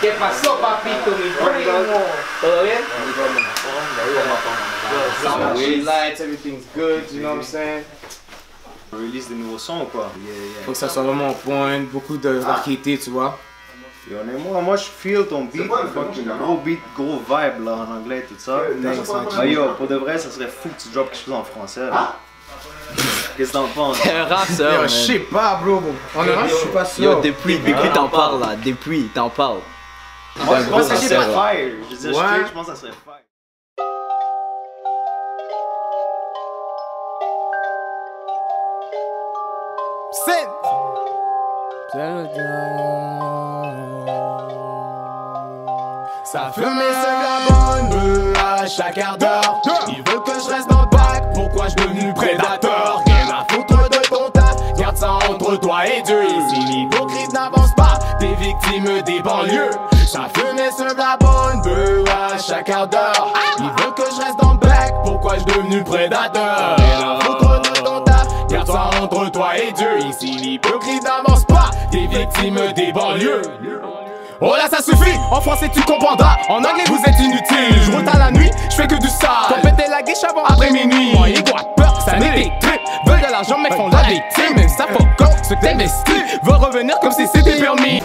¿Qué pasó, papito, mi primo? ¿Todo bien? Weird lights, everything's good, you know what I'm saying? On release des nouveaux sons ou quoi? Faut que ça soit vraiment point, beaucoup de variété, tu vois. Moi je feel ton beat, gros beat, gros vibe là en anglais tout ça. Bah yo, pour de vrai ça serait fou que tu drops quelque chose en français. Qu'est-ce que t'en penses? C'est un rap ça. Je sais pas bro, en arabe je suis pas sûr. Yo, depuis t'en parles là, depuis t'en parles. Moi je pense que ça serait fire, je pense que ça serait fire. Ça fume et c'est de la bonne bleue à chaque quart d'heure. Ils veulent que je reste dans le bac, pourquoi je devenu prédateur? Rien à foutre de ton taf, garde ça entre toi et Dieu. Ici l'hypocrite n'avance pas, des victimes des banlieues. Ça fume et c'est de la bonne bleue à chaque quart d'heure. Ils veulent que je reste dans le bac, pourquoi je devenu prédateur? Rien à foutre de ton taf, garde ça entre toi et Dieu. Ici l'hypocrite n'avance pas, des victimes des banlieues. Oh là ça suffit, en français tu comprendras, en anglais vous êtes inutile. Je roule à la nuit, je fais que du sale, tempêter la guiche avant après minuit. Moi ils quoi peur, ça n'est des trips, veulent de l'argent mais font la victime. Même ça faut quand ce que t'investis, veut revenir comme si c'était permis.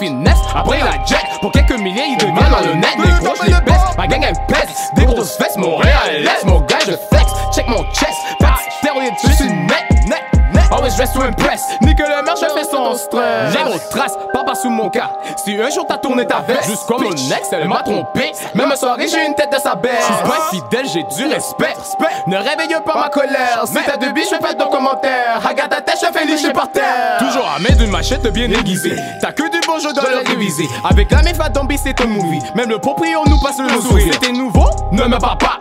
Finesse, après la jet, pour quelques milliers ils deviennent malhonnêtes. Les gros je les baisse, ma gang elle pèse, des grosses fesses, mon réel laisse. Mon gars je flex, check mon chest, pas stéroïde, je suis net. Always dressed to impress, ni que le marche fait son stress. J'ai mon trace, pas par sous mon cas, si un jour t'as tourné ta veste. Jusqu'à mon ex, elle m'a trompé, même un soirée j'ai une tête de sa belle. J'suis pas infidèle, j'ai du respect, ne réveille pas ma colère. Si t'as deux biches, fais ton commentaire, regarde ta tête, je fais licher par terre. Toujours à main d'une machette bien aiguisée, t'as que du bon jeu dans le révisé. Avec la méfa d'Ambi c'est un movie, même le proprio nous passe le sourire. C'était nouveau, ne me parle pas,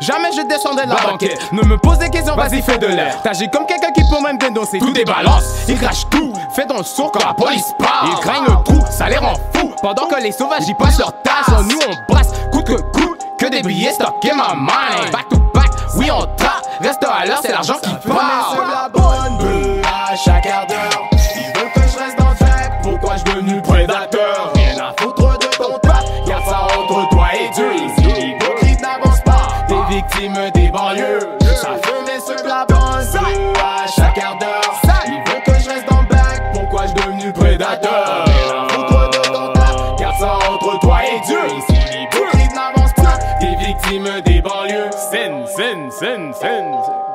jamais je descendais de la banquette. Ne me pose des questions, vas-y fais de l'air. T'agis comme quelqu'un qui peut même dénoncer. Tout débalance, ils crachent tout, fais dans le sourd quand la police parle. Ils craignent le trou, ça les rend fous, pendant que les sauvages y passent leur tasse. Nous on brasse, coûte que coûte, que des billets stockés ma main. Back to back, oui on trappe, reste à l'heure, c'est l'argent qui part. À chaque quart d'heure, ils veulent que je reste dans le fait, pourquoi je devenu prédateur? Rien à foutre de ton plat, garde ça entre toi et Dieu. Ici l'hypocrite n'avance pas, des victimes des banlieues. Ça fume et se la banlieue à chaque quart d'heure. Ils veulent que je reste dans le bac, pourquoi je devenu prédateur? Rien à foutre de ton plat, garde ça entre toi et Dieu. Ici l'hypocrite n'avance pas, des victimes des banlieues. Zen, zen, zen, zen.